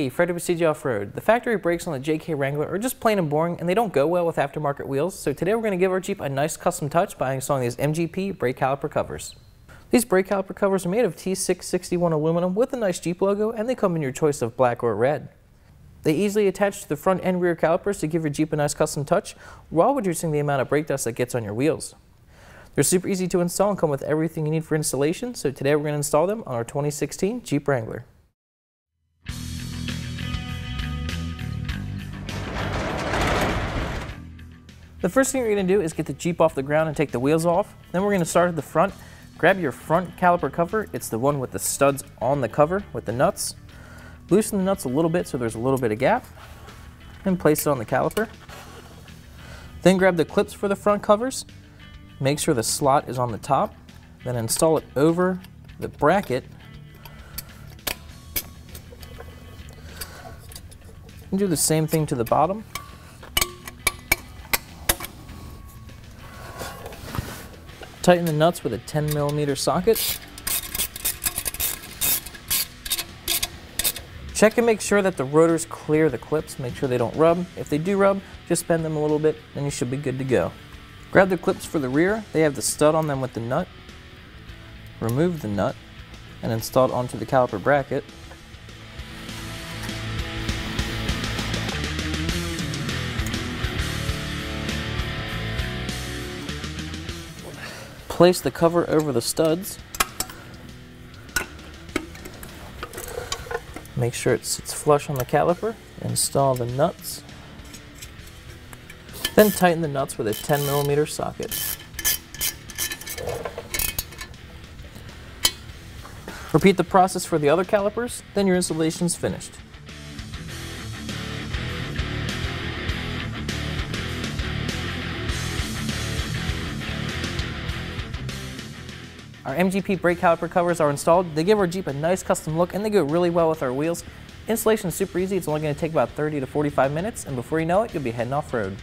Hey, Freddy with CJ Off-Road. The factory brakes on the JK Wrangler are just plain and boring, and they don't go well with aftermarket wheels, so today we're going to give our Jeep a nice custom touch by installing these MGP brake caliper covers. These brake caliper covers are made of T661 aluminum with a nice Jeep logo, and they come in your choice of black or red. They easily attach to the front and rear calipers to give your Jeep a nice custom touch while reducing the amount of brake dust that gets on your wheels. They're super easy to install and come with everything you need for installation, so today we're going to install them on our 2016 Jeep Wrangler. The first thing you're going to do is get the Jeep off the ground and take the wheels off. Then we're going to start at the front. Grab your front caliper cover. It's the one with the studs on the cover with the nuts. Loosen the nuts a little bit so there's a little bit of gap, and place it on the caliper. Then grab the clips for the front covers. Make sure the slot is on the top. Then install it over the bracket. And do the same thing to the bottom. Tighten the nuts with a 10mm socket. Check and make sure that the rotors clear the clips. Make sure they don't rub. If they do rub, just bend them a little bit and you should be good to go. Grab the clips for the rear. They have the stud on them with the nut. Remove the nut and install it onto the caliper bracket. Place the cover over the studs. Make sure it sits flush on the caliper. Install the nuts. Then tighten the nuts with a 10mm socket. Repeat the process for the other calipers, then your installation is finished. Our MGP brake caliper covers are installed. They give our Jeep a nice custom look and they go really well with our wheels. Installation is super easy. It's only going to take about 30 to 45 minutes, and before you know it, you'll be heading off-road.